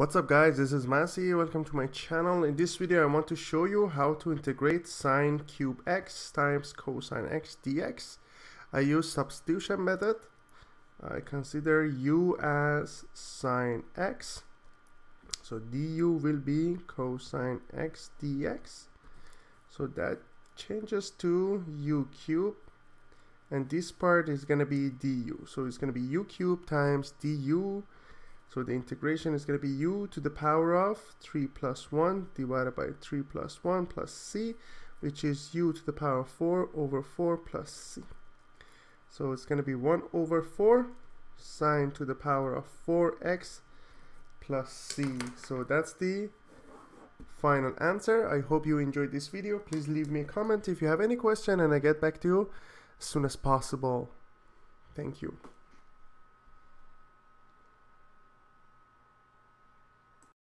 What's up guys, this is Masi, welcome to my channel. In this video I want to show you how to integrate sine cube x times cosine x dx. I use substitution method. I consider u as sine x, so du will be cosine x dx, so that changes to u cube, and this part is going to be du, so it's going to be u cube times du. So the integration is going to be u to the power of 3 plus 1 divided by 3 plus 1 plus c, which is u to the power of 4 over 4 plus c. So it's going to be 1 over 4 sine to the power of 4x plus c. So that's the final answer. I hope you enjoyed this video. Please leave me a comment if you have any question, and I get back to you as soon as possible. Thank you.